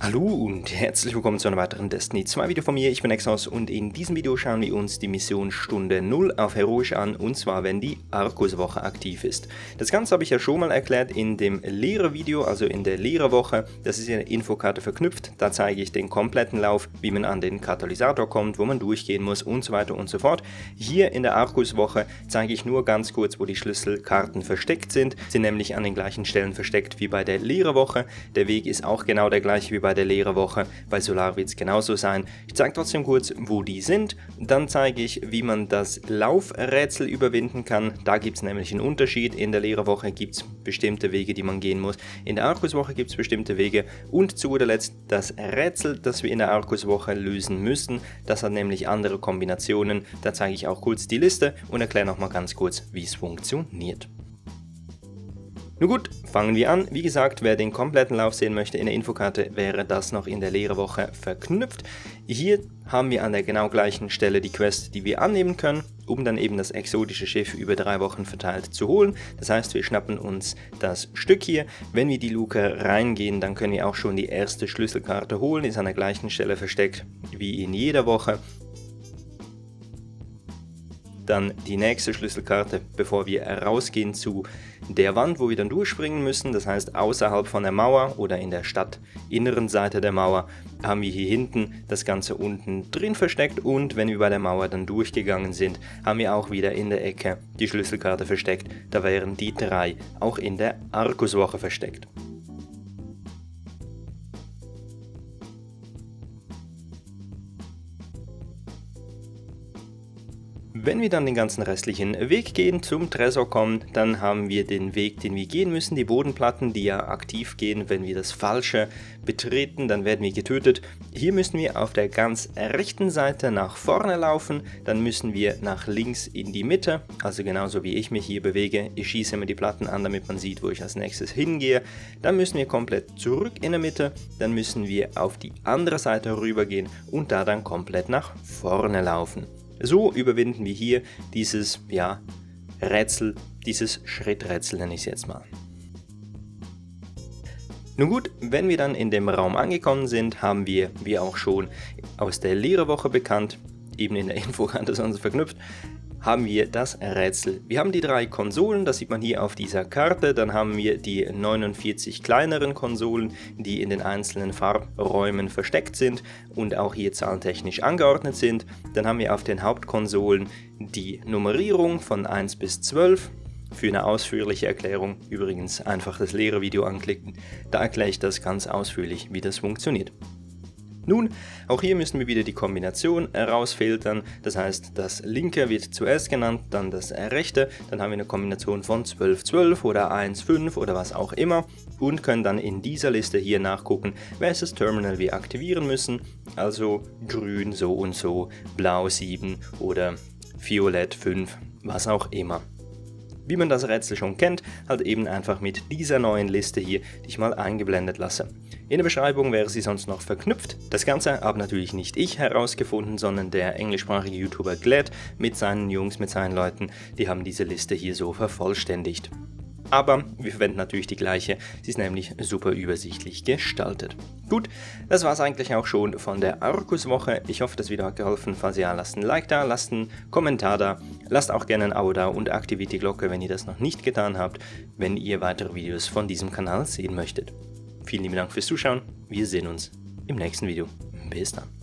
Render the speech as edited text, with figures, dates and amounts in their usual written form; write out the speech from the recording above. Hallo und herzlich willkommen zu einem weiteren Destiny 2 Video von mir, ich bin Exo und in diesem Video schauen wir uns die Mission Stunde Null auf Heroisch an, und zwar wenn die Arkus-Woche aktiv ist. Das Ganze habe ich ja schon mal erklärt in dem Lehre-Video, also in der Lehre-Woche. Das ist in der Infokarte verknüpft, da zeige ich den kompletten Lauf, wie man an den Katalysator kommt, wo man durchgehen muss und so weiter und so fort. Hier in der Arkus-Woche zeige ich nur ganz kurz, wo die Schlüsselkarten versteckt sind. Sie sind nämlich an den gleichen Stellen versteckt wie bei der Lehre-Woche. Der Weg ist auch genau der gleiche wie bei der Lehre-Woche, bei Solar wird es genauso sein. Ich zeige trotzdem kurz, wo die sind, dann zeige ich, wie man das Laufrätsel überwinden kann. Da gibt es nämlich einen Unterschied, in der Lehre-Woche gibt es bestimmte Wege, die man gehen muss, in der Arkus-Woche gibt es bestimmte Wege, und zu guter Letzt das Rätsel, das wir in der Arkus-Woche lösen müssen, das hat nämlich andere Kombinationen. Da zeige ich auch kurz die Liste und erkläre nochmal ganz kurz, wie es funktioniert. Nun gut, fangen wir an. Wie gesagt, wer den kompletten Lauf sehen möchte, in der Infokarte wäre das noch in der Lehre-Woche verknüpft. Hier haben wir an der genau gleichen Stelle die Quest, die wir annehmen können, um dann eben das exotische Schiff über 3 Wochen verteilt zu holen. Das heißt, wir schnappen uns das Stück hier. Wenn wir die Luke reingehen, dann können wir auch schon die erste Schlüsselkarte holen. Die ist an der gleichen Stelle versteckt wie in jeder Woche. Dann die nächste Schlüsselkarte, bevor wir rausgehen zu der Wand, wo wir dann durchspringen müssen. Das heißt, außerhalb von der Mauer oder in der stadtinneren Seite der Mauer haben wir hier hinten das Ganze unten drin versteckt. Und wenn wir bei der Mauer dann durchgegangen sind, haben wir auch wieder in der Ecke die Schlüsselkarte versteckt. Da wären die 3 auch in der Arkus-Woche versteckt. Wenn wir dann den ganzen restlichen Weg gehen, zum Tresor kommen, dann haben wir den Weg, den wir gehen müssen, die Bodenplatten, die ja aktiv gehen, wenn wir das Falsche betreten, dann werden wir getötet. Hier müssen wir auf der ganz rechten Seite nach vorne laufen, dann müssen wir nach links in die Mitte, also genauso wie ich mich hier bewege, ich schieße immer die Platten an, damit man sieht, wo ich als nächstes hingehe. Dann müssen wir komplett zurück in der Mitte, dann müssen wir auf die andere Seite rübergehen und da dann komplett nach vorne laufen. So überwinden wir hier dieses, ja, Rätsel, dieses Schritträtsel nenne ich es jetzt mal. Nun gut, wenn wir dann in dem Raum angekommen sind, haben wir, wie auch schon aus der Lehre-Woche bekannt, eben in der Infokarte sonst verknüpft, haben wir das Rätsel. Wir haben die 3 Konsolen, das sieht man hier auf dieser Karte, dann haben wir die 49 kleineren Konsolen, die in den einzelnen Farbräumen versteckt sind und auch hier zahlentechnisch angeordnet sind. Dann haben wir auf den Hauptkonsolen die Nummerierung von 1 bis 12. Für eine ausführliche Erklärung übrigens einfach das Lehre-Video anklicken, da erkläre ich das ganz ausführlich, wie das funktioniert. Nun, auch hier müssen wir wieder die Kombination herausfiltern, das heißt, das linke wird zuerst genannt, dann das rechte, dann haben wir eine Kombination von 12-12 oder 1-5 oder was auch immer und können dann in dieser Liste hier nachgucken, welches Terminal wir aktivieren müssen, also grün so und so, blau 7 oder violett 5, was auch immer. Wie man das Rätsel schon kennt, halt eben einfach mit dieser neuen Liste hier, die ich mal eingeblendet lasse. In der Beschreibung wäre sie sonst noch verknüpft. Das Ganze habe natürlich nicht ich herausgefunden, sondern der englischsprachige YouTuber Gladd mit seinen Jungs, mit seinen Leuten, die haben diese Liste hier so vervollständigt. Aber wir verwenden natürlich die gleiche, sie ist nämlich super übersichtlich gestaltet. Gut, das war es eigentlich auch schon von der Arkus-Woche. Ich hoffe, das Video hat geholfen. Falls ja, lasst ein Like da, lasst einen Kommentar da, lasst auch gerne ein Abo da und aktiviert die Glocke, wenn ihr das noch nicht getan habt, wenn ihr weitere Videos von diesem Kanal sehen möchtet. Vielen lieben Dank fürs Zuschauen, wir sehen uns im nächsten Video. Bis dann.